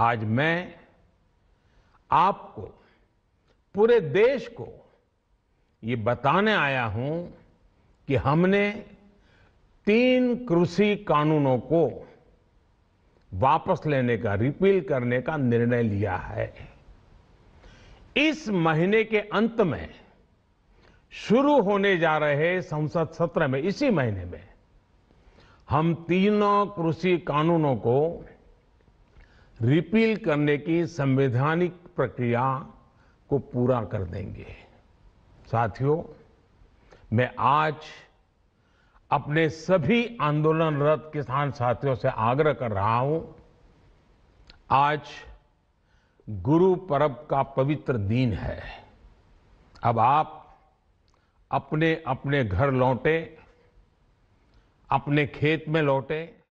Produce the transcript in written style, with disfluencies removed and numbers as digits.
आज मैं आपको, पूरे देश को ये बताने आया हूं कि हमने 3 कृषि कानूनों को वापस लेने का, रिपील करने का निर्णय लिया है। इस महीने के अंत में शुरू होने जा रहे संसद सत्र में, इसी महीने में हम 3 कृषि कानूनों को रिपील करने की संवैधानिक प्रक्रिया को पूरा कर देंगे। साथियों, मैं आज अपने सभी आंदोलनरत किसान साथियों से आग्रह कर रहा हूं, आज गुरु पर्व का पवित्र दिन है। अब आप अपने अपने घर लौटे, अपने खेत में लौटे।